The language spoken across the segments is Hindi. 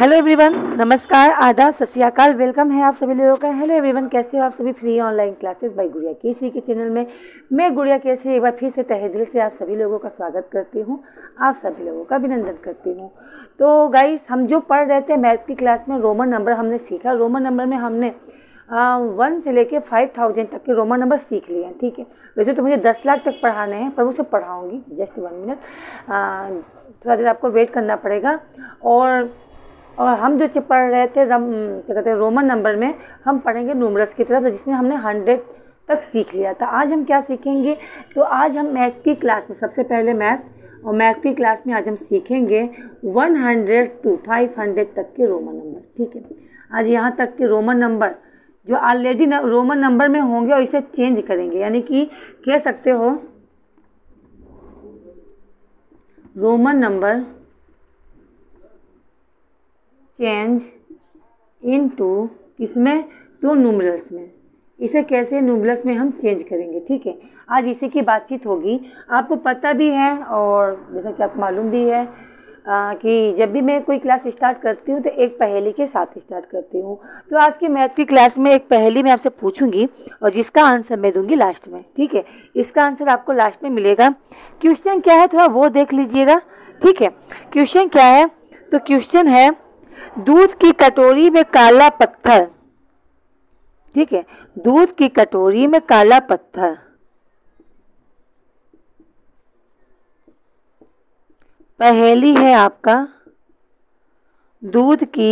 हेलो एवरीवन, नमस्कार, आदाब, सत श्री अकाल, वेलकम है आप सभी लोगों का। हेलो एवरीवन, कैसे हो आप सभी? फ्री ऑनलाइन क्लासेस बाय गुड़िया केसरी के चैनल में मैं गुड़िया केसरी एक बार फिर से तहे दिल से आप सभी लोगों का स्वागत करती हूं, आप सभी लोगों का अभिनंदन करती हूं। तो गाइस, हम जो पढ़ रहे थे मैथ की क्लास में रोमन नंबर हमने सीखा। रोमन नंबर में हमने 1 से लेकर 5000 तक के रोमन नंबर सीख लिए हैं, ठीक है। वैसे तो मुझे 10 लाख तक पढ़ाने हैं, पर वो सब पढ़ाऊँगी। जस्ट 1 मिनट, थोड़ा देर आपको वेट करना पड़ेगा। और हम जो पढ़ रहे थे क्या कहते हैं रोमन नंबर में, हम पढ़ेंगे न्यूमरस की तरफ, जिसमें हमने 100 तक सीख लिया था। आज हम क्या सीखेंगे? तो आज हम मैथ की क्लास में सबसे पहले मैथ की क्लास में आज हम सीखेंगे 100 to 500 तक के रोमन नंबर, ठीक है। आज यहाँ तक के रोमन नंबर जो ऑलरेडी रोमन नंबर में होंगे और इसे चेंज करेंगे, यानी कि कह सकते हो रोमन नंबर चेंज इनटू किसमें, तो न्यूमरल्स में। इसे कैसे न्यूमरल्स में हम चेंज करेंगे, ठीक है। आज इसी की बातचीत होगी। आपको पता भी है और जैसा कि आपको मालूम भी है कि जब भी मैं कोई क्लास स्टार्ट करती हूँ तो एक पहेली के साथ स्टार्ट करती हूँ। तो आज की मैथ की क्लास में एक पहेली मैं आपसे पूछूंगी और जिसका आंसर मैं दूंगी लास्ट में, ठीक है। इसका आंसर आपको लास्ट में मिलेगा। क्वेश्चन क्या है थोड़ा वो देख लीजिएगा, ठीक है। क्वेश्चन क्या है? तो क्वेश्चन है, दूध की कटोरी में काला पत्थर, ठीक है। दूध की कटोरी में काला पत्थर, पहेली है आपका। दूध की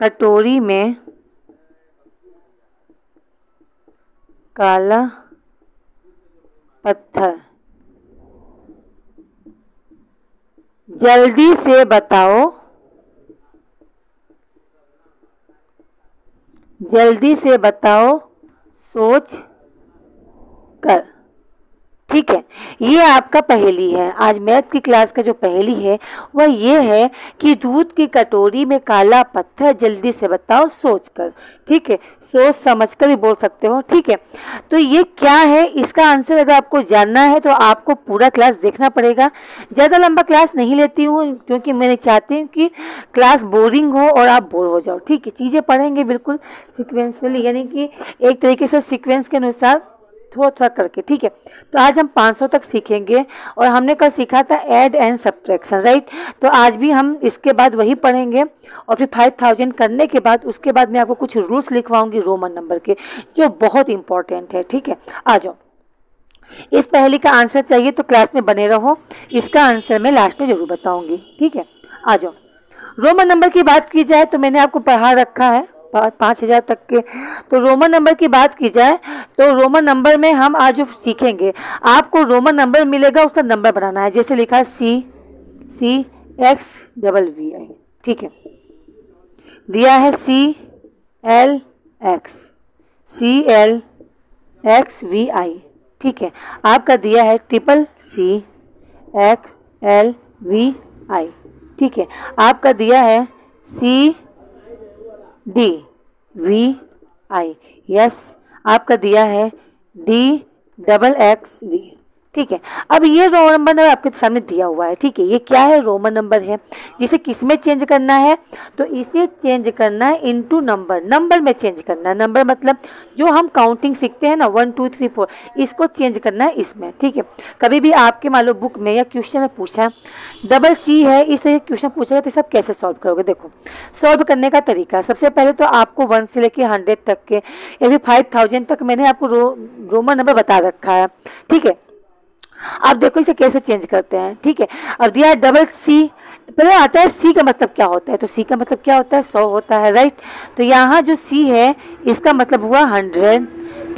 कटोरी में काला पत्थर, जल्दी से बताओ, जल्दी से बताओ, सोच कर, ठीक है। ये आपका पहेली है। आज मैथ की क्लास का जो पहेली है वह ये है कि दूध की कटोरी में काला पत्थर, जल्दी से बताओ सोच कर, ठीक है। सोच समझ कर ही बोल सकते हो, ठीक है। तो ये क्या है, इसका आंसर अगर आपको जानना है तो आपको पूरा क्लास देखना पड़ेगा। ज़्यादा लंबा क्लास नहीं लेती हूँ क्योंकि मैं चाहती हूँ कि क्लास बोरिंग हो और आप बोर हो जाओ, ठीक है। चीज़ें पढ़ेंगे बिल्कुल सिक्वेंसली, यानी कि एक तरीके से सिक्वेंस के अनुसार थोड़ा थोड़ा करके, ठीक है। तो आज हम 500 तक सीखेंगे और हमने कल सीखा था ऐड एंड सब्ट्रैक्शन, राइट। तो आज भी हम इसके बाद वही पढ़ेंगे और फिर 5000 करने के बाद उसके बाद मैं आपको कुछ रूल्स लिखवाऊंगी रोमन नंबर के, जो बहुत इंपॉर्टेंट है, ठीक है। आ जाओ, इस पहेली का आंसर चाहिए तो क्लास में बने रहो, इसका आंसर मैं लास्ट में ज़रूर बताऊँगी, ठीक है। आ जाओ, रोमन नंबर की बात की जाए तो मैंने आपको पढ़ा रखा है 5000 तक के। तो रोमन नंबर की बात की जाए तो रोमन नंबर में हम आज जो सीखेंगे, आपको रोमन नंबर मिलेगा उसका नंबर बनाना है। जैसे लिखा C, CX, BBI, ठीक है। दिया है CLX, CLXVI, ठीक है। आपका दिया है CCCXLVI, ठीक है। आपका दिया है CDVI, यस। आपका दिया है DXXV, ठीक है। अब ये रोमन नंबर आपके सामने दिया हुआ है, ठीक है। ये क्या है? रोमन नंबर है, जिसे किस में चेंज करना है? तो इसे चेंज करना है इनटू नंबर, नंबर में चेंज करना है। नंबर मतलब जो हम काउंटिंग सीखते हैं ना, 1 2 3 4, इसको चेंज करना है इसमें, ठीक है। कभी भी आपके मान लो बुक में या क्वेश्चन में पूछा CC है, इससे क्वेश्चन पूछेगा तो सब कैसे सॉल्व करोगे? देखो, सॉल्व करने का तरीका, सबसे पहले तो आपको 1 से लेकर 100 तक के या फिर 5000 तक मैंने आपको रोमन नंबर बता रखा है, ठीक है। आप देखो इसे कैसे चेंज करते हैं, ठीक है। अब दिया है CC, पहले आता है C का मतलब क्या होता है? तो C का मतलब क्या होता है? 100 होता है, राइट। तो यहाँ जो C है इसका मतलब हुआ 100,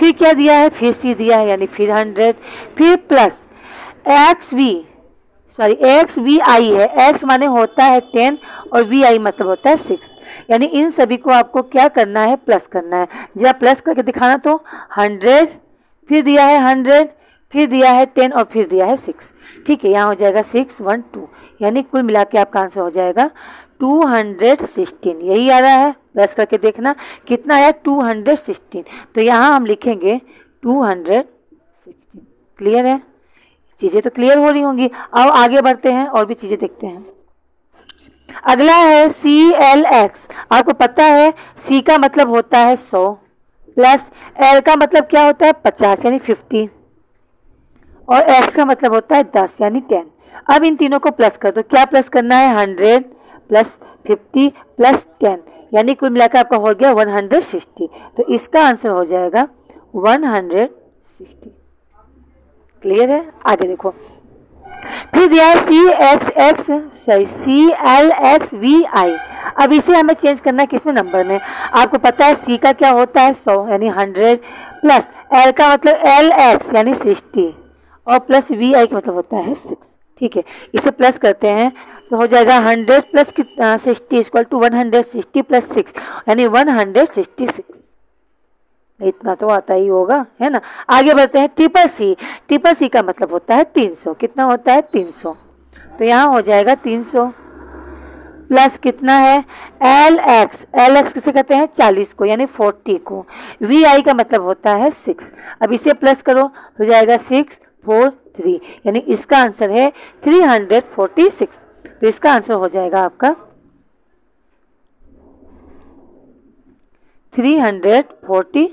फिर क्या दिया है? फिर C दिया है, यानी फिर 100, फिर प्लस XVI है। X माने होता है 10 और VI मतलब होता है 6, यानी इन सभी को आपको क्या करना है? प्लस करना है। जरा प्लस करके दिखाना। तो 100, फिर दिया है 100, फिर दिया है 10 और फिर दिया है 6, ठीक है। यहाँ हो जाएगा 6 1 2, यानी कुल मिला के आपका आंसर हो जाएगा 216। यही आ रहा है, प्लस करके देखना कितना आया, 216। तो यहाँ हम लिखेंगे 216, क्लियर है। चीज़ें तो क्लियर हो रही होंगी। अब आगे बढ़ते हैं और भी चीज़ें देखते हैं। अगला है CLX। आपको पता है C का मतलब होता है 100 प्लस L का मतलब क्या होता है 50 यानी 50 और X का मतलब होता है 10 यानी 10। अब इन तीनों को प्लस कर दो। क्या प्लस करना है 100 प्लस 50 प्लस 10 यानी कुल मिलाकर आपका हो गया 160। तो इसका आंसर हो जाएगा 160। क्लियर है? आगे देखो। फिर दिया है CLXVI। अब इसे हमें चेंज करना है किसमें नंबर में। आपको पता है C का क्या होता है 100 यानी 100 प्लस L का मतलब LX यानी 60 और प्लस VI का मतलब होता है 6। ठीक है, इसे प्लस करते हैं तो हो जाएगा 100 प्लस 60 इक्वल टू 160 प्लस 6 यानी 166। इतना तो आता ही होगा, है ना। आगे बढ़ते हैं। CCC। CCC का मतलब होता है 300। कितना होता है 300 तो यहाँ हो जाएगा 300 प्लस कितना है LX। LX किसे कहते हैं 40 को यानी 40 को। VI का मतलब होता है 6। अब इसे प्लस करो हो जाएगा 643 यानी इसका आंसर है 346। तो इसका आंसर हो जाएगा आपका 346।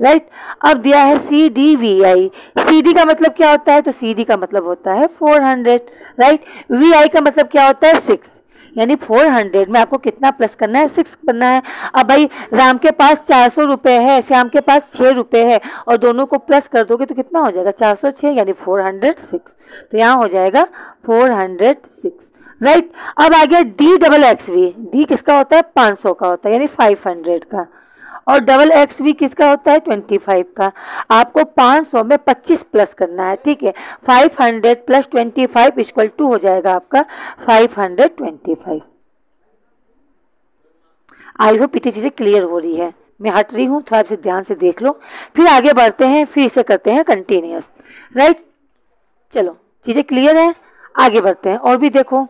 राइट। अब दिया है CDVI। CD का मतलब क्या होता है तो CD का मतलब होता है 400। राइट। VI का मतलब क्या होता है 6 यानी 400 में आपको कितना प्लस करना है 6 करना है। अब भाई राम के पास 400 रुपये है, श्याम के पास 6 रुपये है और दोनों को प्लस कर दोगे तो कितना हो जाएगा 406 यानी 406। तो यहाँ हो जाएगा 406। राइट। अब आ गया DXXV। D किसका होता है 500 का होता है यानी 500 का और XX किसका होता है 25 का। आपको 500 में 25 प्लस करना है। ठीक है, 500 प्लस 25 इक्वल टू हो जाएगा आपका 525। आई होप इतनी चीज़ें क्लियर हो रही है। मैं हट रही हूँ, थोड़ा आपसे ध्यान से देख लो। फिर आगे बढ़ते हैं, फिर इसे करते हैं कंटिन्यूस। राइट, चलो चीज़ें क्लियर हैं। आगे बढ़ते हैं और भी देखो।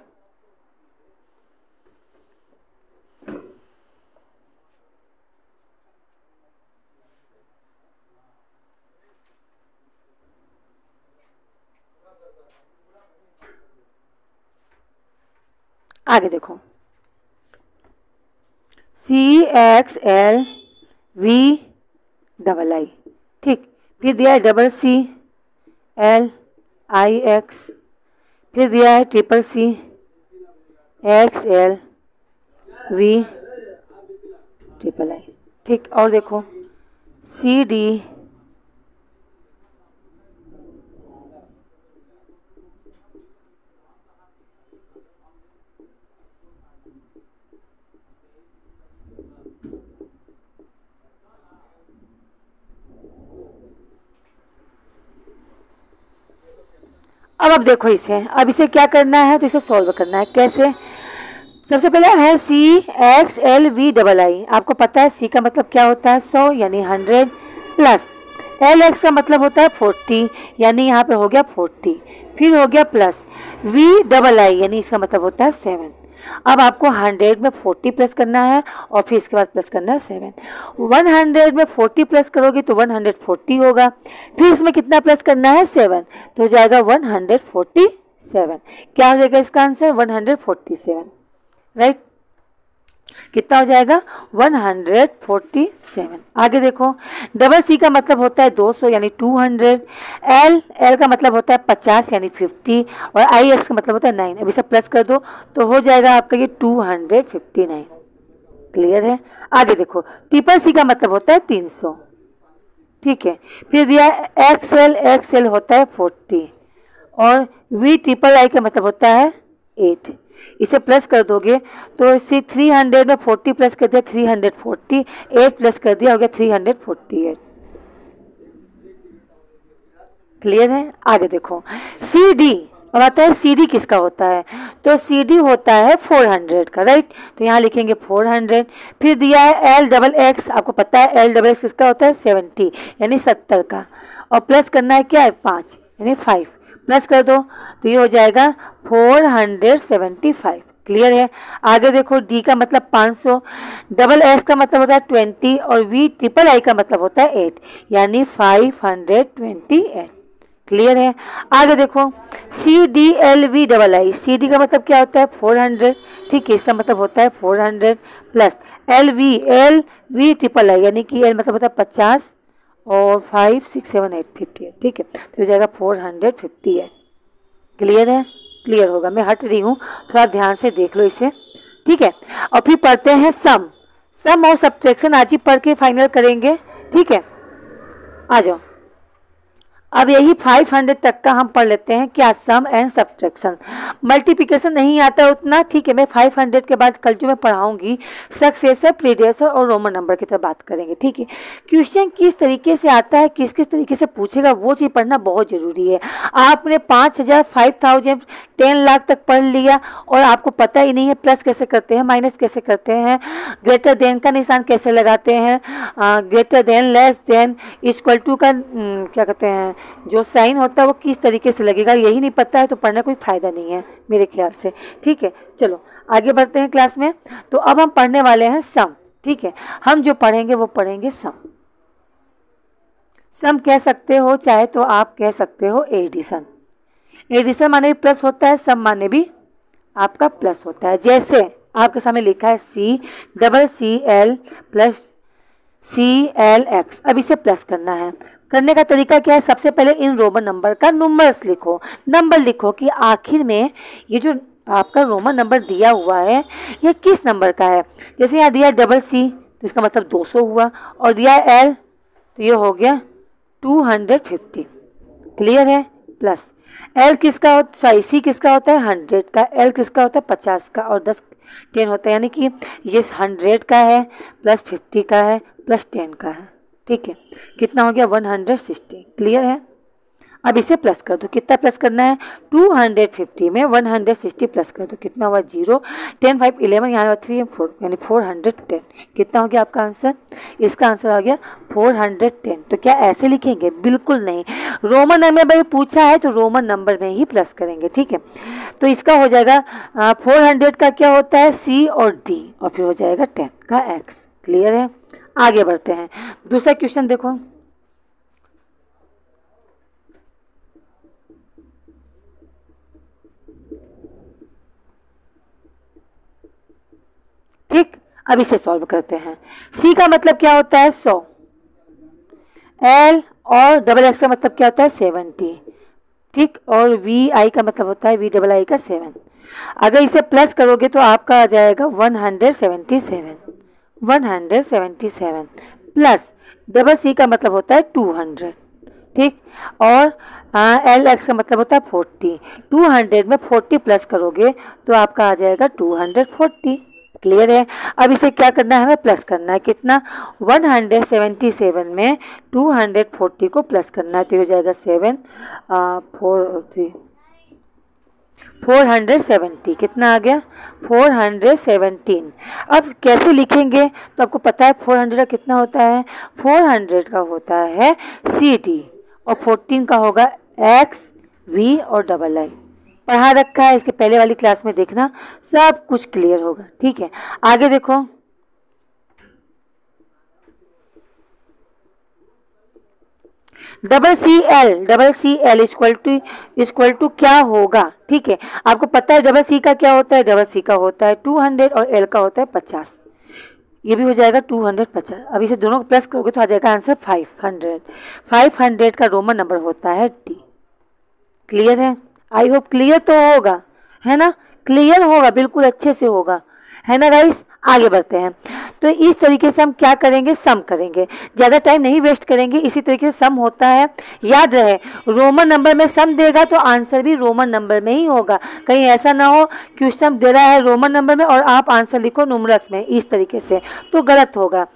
आगे देखो। CXLVI। ठीक। फिर दिया है CCLIX। फिर दिया है CCXLVI। ठीक। और देखो अब देखो इसे। अब इसे क्या करना है तो इसे सॉल्व करना है। कैसे? सबसे पहले है CXLVI। आपको पता है C का मतलब क्या होता है 100 यानी 100 प्लस LX का मतलब होता है 40 यानी यहाँ पे हो गया 40। फिर हो गया प्लस VI यानी इसका मतलब होता है 7। अब आपको 100 में 40 प्लस करना है और फिर इसके बाद प्लस करना है 7। 100 में 40 प्लस करोगे तो 140 होगा। फिर इसमें कितना प्लस करना है 7 तो हो जाएगा 147। क्या हो जाएगा इसका आंसर 147। राइट, कितना हो जाएगा 147। आगे देखो। CC का मतलब होता है 200 यानी 200। L का मतलब होता है 50 यानी 50 और IX का मतलब होता है 9। अब इसे प्लस कर दो तो हो जाएगा आपका ये 259। क्लियर है? आगे देखो। CCC का मतलब होता है 300। ठीक है। फिर दिया XL होता है 40 और VII का मतलब होता है 8। इसे प्लस कर दोगे तो इसे 300 में 40 प्लस कर दिया 340, 8 प्लस कर दिया हो गया 348। क्लियर है? आगे देखो। CD। अब आता है CD किसका होता है तो CD होता है 400 का। राइट, तो यहाँ लिखेंगे 400। फिर दिया है LX। आपको पता है LX किसका होता है 70 यानी 70 का और प्लस करना है क्या है 5 यानी 5। प्लस कर दो तो ये हो जाएगा 475। क्लियर है? आगे देखो। D का मतलब 500, XX का मतलब होता है 20 और VII का मतलब होता है 8 यानी 528। क्लियर है। आगे देखो CDLV II, CD का मतलब क्या होता है 400, ठीक है, इसका मतलब होता है 400 plus LV LV II II, यानी कि L मतलब होता है 50 और 5 6 7 8 58, ठीक है, तो हो जाएगा 458। क्लियर है, क्लियर होगा, मैं हट रही हूँ, थोड़ा ध्यान से देख लो इसे, ठीक है। और फिर पढ़ते हैं सम और सब्ट्रैक्शन, आज ही पढ़ के फाइनल करेंगे, ठीक है। आ जाओ, अब यही 500 तक का हम पढ़ लेते हैं, क्या सम एंड सब्ट्रैक्शन। मल्टीप्लिकेशन नहीं आता उतना, ठीक है, मैं 500 के बाद कल जो मैं पढ़ाऊंगी सक्सेसर, प्रीडिसेसर और रोमन नंबर की तरफ बात करेंगे, ठीक है। क्वेश्चन किस तरीके से आता है, किस किस तरीके से पूछेगा, वो चीज़ पढ़ना बहुत ज़रूरी है। आपने 5000, 5000, 10 लाख तक पढ़ लिया और आपको पता ही नहीं है प्लस कैसे करते हैं, माइनस कैसे करते हैं, ग्रेटर देन का निशान कैसे लगाते हैं, greater than, less than, equal to का क्या कहते हैं जो साइन होता है वो किस तरीके से लगेगा, यही नहीं पता है तो पढ़ना कोई फ़ायदा नहीं है मेरे ख्याल से, ठीक है। चलो आगे बढ़ते हैं क्लास में। तो अब हम पढ़ने वाले हैं सम, ठीक है, हम जो पढ़ेंगे वो पढ़ेंगे सम कह सकते हो, चाहे तो आप कह सकते हो एडिशन, एडिशन माने भी प्लस होता है, सम माने भी आपका प्लस होता है। जैसे आपके सामने लिखा है CCL + CLX, अब इसे प्लस करना है, करने का तरीका क्या है, सबसे पहले इन रोमन नंबर का नंबर्स लिखो, नंबर लिखो कि आखिर में ये जो आपका रोमन नंबर दिया हुआ है ये किस नंबर का है। जैसे यहाँ दिया CC तो इसका मतलब 200 हुआ, और दिया L तो ये हो गया 250, क्लियर है, प्लस L किसका होता, सॉरी C किसका होता है 100 का, L किसका होता है 50 का, और 10 10 होता है, यानी कि ये 100 का है प्लस 50 का है प्लस 10 का है, ठीक है, कितना हो गया 160, क्लियर है। अब इसे प्लस कर दो, कितना प्लस करना है 250 में 160 प्लस कर दो, कितना हुआ 0, 10 5 11, यहाँ हुआ 3 4, यानी 410, कितना हो गया आपका आंसर, इसका आंसर हो गया 410। तो क्या ऐसे लिखेंगे, बिल्कुल नहीं, रोमन नंबर में पूछा है तो रोमन नंबर में ही प्लस करेंगे, ठीक है। तो इसका हो जाएगा 400 का क्या होता है C और D, और फिर हो जाएगा 10 का X, क्लियर है। आगे बढ़ते हैं, दूसरा क्वेश्चन देखो, ठीक, अब इसे सॉल्व करते हैं। C का मतलब क्या होता है 100, L और XX का मतलब क्या होता है 70, ठीक, और VI का मतलब होता है VII का 7, अगर इसे प्लस करोगे तो आपका आ जाएगा 177 प्लस CC का मतलब होता है 200, ठीक, और LX का मतलब होता है 40, 200 में 40 प्लस करोगे तो आपका आ जाएगा 240, क्लियर है। अब इसे क्या करना है, हमें प्लस करना है, कितना 177 में 240 को प्लस करना है, तो हो जाएगा 470, कितना आ गया 417। अब कैसे लिखेंगे, तो आपको पता है 400 का कितना होता है, 400 का होता है CD और 14 का होगा X V और II, पढ़ा रखा है, इसके पहले वाली क्लास में देखना, सब कुछ क्लियर होगा, ठीक है। आगे देखो, CL इक्वल टू क्या होगा, ठीक है, आपको पता है CC का क्या होता है, CC का होता है 200 और L का होता है 50, ये भी हो जाएगा 250। अब इसे दोनों को प्लस करोगे तो आ जाएगा आंसर 500, 500 का रोमन नंबर होता है D, क्लियर है। आई होप क्लियर तो होगा, है ना, क्लियर होगा, बिल्कुल अच्छे से होगा, है ना गाइस। आगे बढ़ते हैं, तो इस तरीके से हम क्या करेंगे, सम करेंगे, ज़्यादा टाइम नहीं वेस्ट करेंगे, इसी तरीके से सम होता है। याद रहे रोमन नंबर में सम देगा तो आंसर भी रोमन नंबर में ही होगा, कहीं ऐसा ना हो क्वेश्चन दे रहा है रोमन नंबर में और आप आंसर लिखो न्यूमरस में, इस तरीके से तो गलत होगा,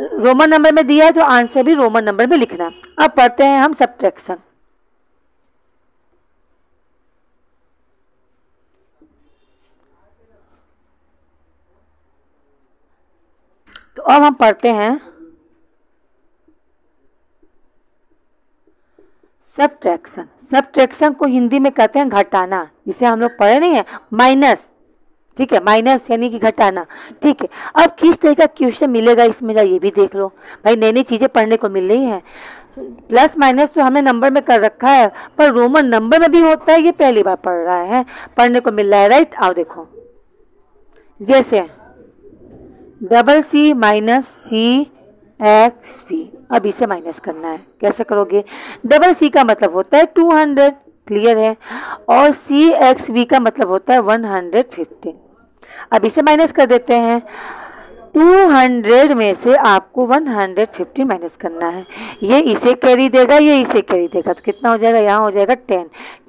रोमन नंबर में दिया है तो आंसर भी रोमन नंबर में लिखना। अब पढ़ते हैं हम सब्ट्रैक्शन, तो अब हम पढ़ते हैं सब्ट्रैक्शन। सब्ट्रैक्शन को हिंदी में कहते हैं घटाना, जिसे हम लोग पढ़े नहीं है माइनस, ठीक है, माइनस यानी कि घटाना। ठीक है, अब किस तरह का क्वेश्चन मिलेगा इसमें जा ये भी देख लो भाई, नई नई चीज़ें पढ़ने को मिल रही हैं। प्लस माइनस तो हमने नंबर में कर रखा है, पर रोमन नंबर में भी होता है, ये पहली बार पढ़ रहा है, पढ़ने को मिल रहा है। राइट, आओ देखो, जैसे double C minus C X V, अब इसे माइनस करना है, कैसे करोगे? डबल सी का मतलब होता है 200, क्लियर है, और सी एक्स वी का मतलब होता है 115। अब इसे माइनस कर देते हैं, 200 में से आपको 115 माइनस करना है। ये इसे कैरी देगा, ये इसे कैरी देगा, तो कितना हो जाएगा? यहाँ हो जाएगा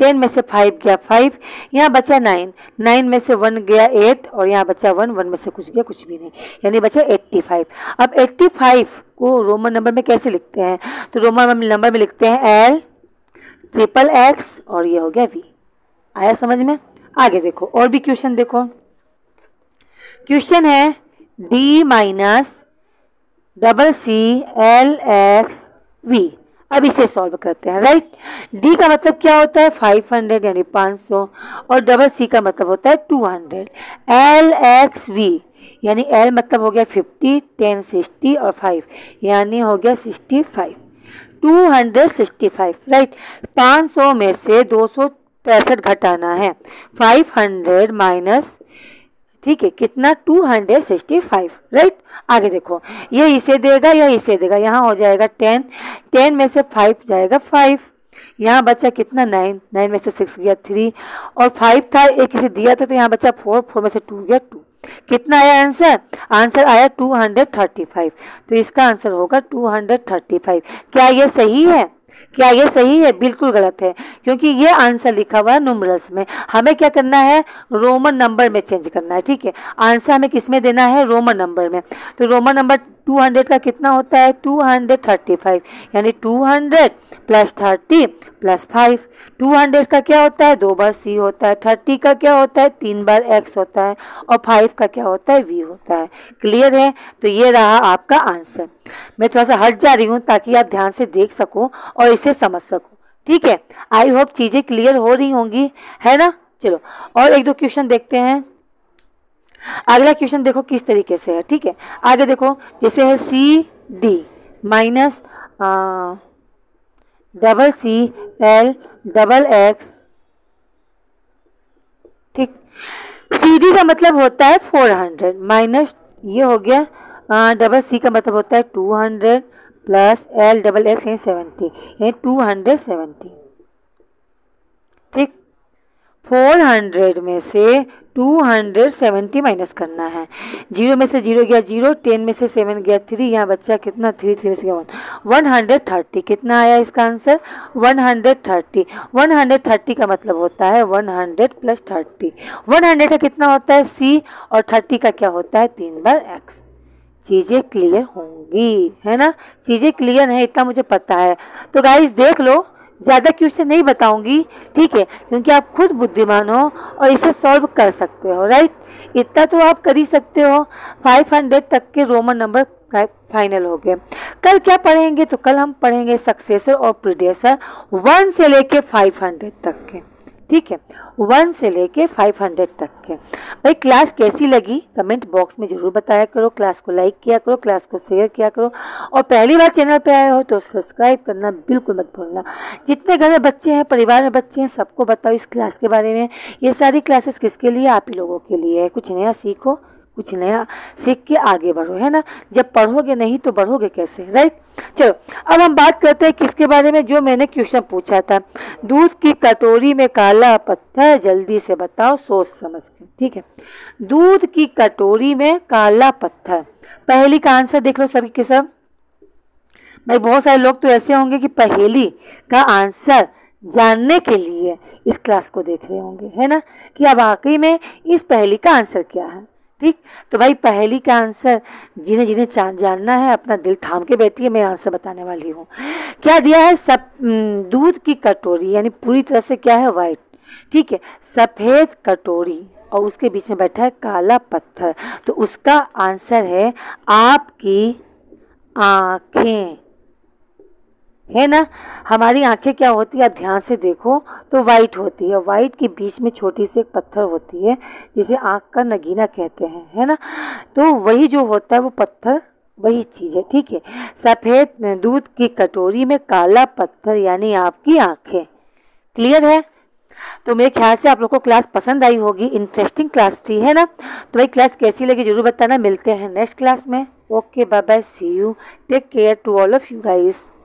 10 में से 5 गया 5, यहाँ बचा 9 में से 1 गया 8, और यहाँ बचा 1 में से कुछ गया कुछ भी नहीं, यानी बचा 85। अब 85 को रोमन नंबर में कैसे लिखते हैं? तो रोमन नंबर में लिखते हैं L XXX, और ये हो गया V। आया समझ में? आगे देखो, और भी क्वेश्चन देखो। क्वेश्चन है D minus double C L X V, अब इसे सॉल्व करते हैं। राइट, D का मतलब क्या होता है? 500 यानी 500, और डबल सी का मतलब होता है 200। एल एक्स वी यानी L मतलब हो गया 50, 10 60 और 5 यानी हो गया 65, 265। राइट, 500 में से 265 घटाना है, 500 माइनस, ठीक है, कितना? 265। राइट, आगे देखो, ये इसे देगा या इसे देगा, यहाँ हो जाएगा 10 में से 5 जाएगा 5, यहाँ बचा कितना? 9 में से 6 गया 3, और 5 था, एक इसे दिया था, तो यहाँ बचा 4 में से 2 गया 2। कितना आया आंसर? आंसर आया 235, तो इसका आंसर होगा 235। क्या ये सही है? क्या ये सही है? बिल्कुल गलत है, क्योंकि ये आंसर लिखा हुआ है न्यूमरल्स में। हमें क्या करना है? रोमन नंबर में चेंज करना है। ठीक है, आंसर हमें किस में देना है? रोमन नंबर में। तो रोमन नंबर 200 का कितना होता है? 235, यानी 200 प्लस 30 प्लस 5। 200 का क्या होता है? 2 बार सी होता है, 30 का क्या होता है? 3 बार एक्स होता है, और 5 का क्या होता है? वी होता है। क्लियर है? तो ये रहा आपका आंसर। मैं थोड़ा सा हट जा रही हूँ ताकि आप ध्यान से देख सको और इसे समझ सको। ठीक है, आई होप चीज़ें क्लियर हो रही होंगी, है ना? चलो, और एक दो क्वेश्चन देखते हैं। अगला क्वेश्चन देखो किस तरीके से है। ठीक है, आगे देखो, जैसे है C D minus double C L double X, ठीक, सी डी का मतलब होता है 400 माइनस, ये हो गया डबल सी का मतलब होता है 200 प्लस एल डबल एक्स यानी 70, यानी 270। ठीक, 400 में से 270 माइनस करना है। 0 में से 0 गया 0, 10 में से 7 गया 3, यहाँ बच्चा कितना? 3 में से गया 130। कितना आया इसका आंसर? 130। 130 का मतलब होता है 100 प्लस 30। 100 का कितना होता है? C, और 30 का क्या होता है? 3 बार X। चीज़ें क्लियर होंगी, है ना? चीज़ें क्लियर हैं, इतना मुझे पता है। तो गाइस देख लो, ज़्यादा क्वेश्चन नहीं बताऊंगी, ठीक है, क्योंकि आप खुद बुद्धिमान हो और इसे सॉल्व कर सकते हो। राइट, इतना तो आप कर ही सकते हो। 500 तक के रोमन नंबर फाइनल हो गए। कल क्या पढ़ेंगे? तो कल हम पढ़ेंगे सक्सेसर और प्रीडेसर, 1 से लेके 500 तक के। ठीक है, 1 से लेके 500 तक के। भाई क्लास कैसी लगी कमेंट बॉक्स में ज़रूर बताया करो। क्लास को लाइक किया करो, क्लास को शेयर किया करो, और पहली बार चैनल पे आए हो तो सब्सक्राइब करना बिल्कुल मत भूलना। जितने घर में बच्चे हैं, परिवार में बच्चे हैं, सबको बताओ इस क्लास के बारे में। ये सारी क्लासेस किसके लिए? आप ही लोगों के लिए है। कुछ नया सीखो, कुछ नया सीख के आगे बढ़ो, है ना? जब पढ़ोगे नहीं तो बढ़ोगे कैसे? राइट, चलो अब हम बात करते हैं किसके बारे में, जो मैंने क्वेश्चन पूछा था। दूध की कटोरी में काला पत्थर, जल्दी से बताओ सोच समझ के। ठीक है, दूध की कटोरी में काला पत्थर, पहेली का आंसर देख लो सभी के सब। भाई बहुत सारे लोग तो ऐसे होंगे कि पहेली का आंसर जानने के लिए इस क्लास को देख रहे होंगे, है ना, कि अब वाकई में इस पहेली का आंसर क्या है। ठीक, तो भाई पहेली का आंसर जिन्हें जानना है, अपना दिल थाम के बैठिए, मैं आंसर बताने वाली हूँ। क्या दिया है? सब दूध की कटोरी यानी पूरी तरह से क्या है? वाइट। ठीक है, सफ़ेद कटोरी और उसके बीच में बैठा है काला पत्थर, तो उसका आंसर है आपकी आँखें। है ना। हमारी आंखें क्या होती है, आप ध्यान से देखो तो वाइट होती है, वाइट के बीच में छोटी सी एक पत्थर होती है जिसे आँख का नगीना कहते हैं, है ना। तो वही जो होता है वो पत्थर वही चीज़ है, ठीक है। सफ़ेद दूध की कटोरी में काला पत्थर यानी आपकी आँखें। क्लियर है। तो मेरे ख्याल से आप लोग को क्लास पसंद आई होगी, इंटरेस्टिंग क्लास थी, है ना। तो भाई क्लास कैसी लगी जरूर बताना, मिलते हैं नेक्स्ट क्लास में। Okay bye bye, see you, take care to all of you guys.